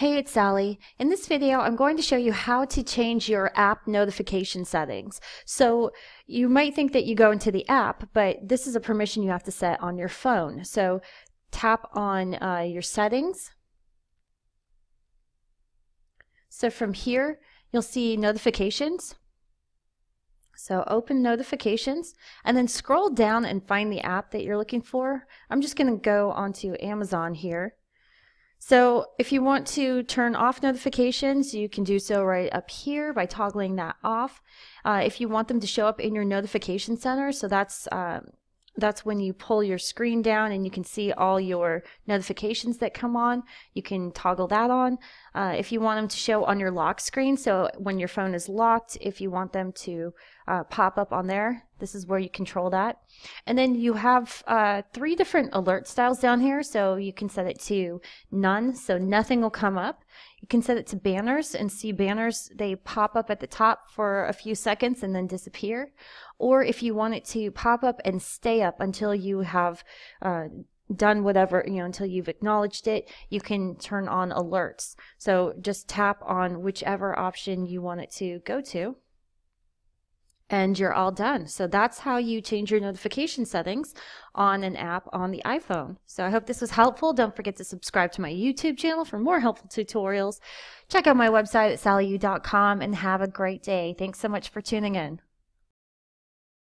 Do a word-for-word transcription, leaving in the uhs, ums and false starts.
Hey, it's Sally. In this video, I'm going to show you how to change your app notification settings. So you might think that you go into the app, but this is a permission you have to set on your phone. So tap on uh, your settings. So from here, you'll see notifications. So open notifications and then scroll down and find the app that you're looking for. I'm just going to go onto Amazon here. So if you want to turn off notifications, you can do so right up here by toggling that off. Uh, if you want them to show up in your notification center, so that's, uh, that's when you pull your screen down and you can see all your notifications that come on. You can toggle that on. Uh, if you want them to show on your lock screen, so when your phone is locked, if you want them to uh, pop up on there, this is where you control that. And then you have uh, three different alert styles down here, so you can set it to none, so nothing will come up. You can set it to banners and see banners, they pop up at the top for a few seconds and then disappear. Or if you want it to pop up and stay up until you have uh, done whatever, you know, until you've acknowledged it, you can turn on alerts. So just tap on whichever option you want it to go to, and you're all done. So that's how you change your notification settings on an app on the iPhone. So I hope this was helpful. Don't forget to subscribe to my YouTube channel for more helpful tutorials. Check out my website at sally u dot com and have a great day. Thanks so much for tuning in.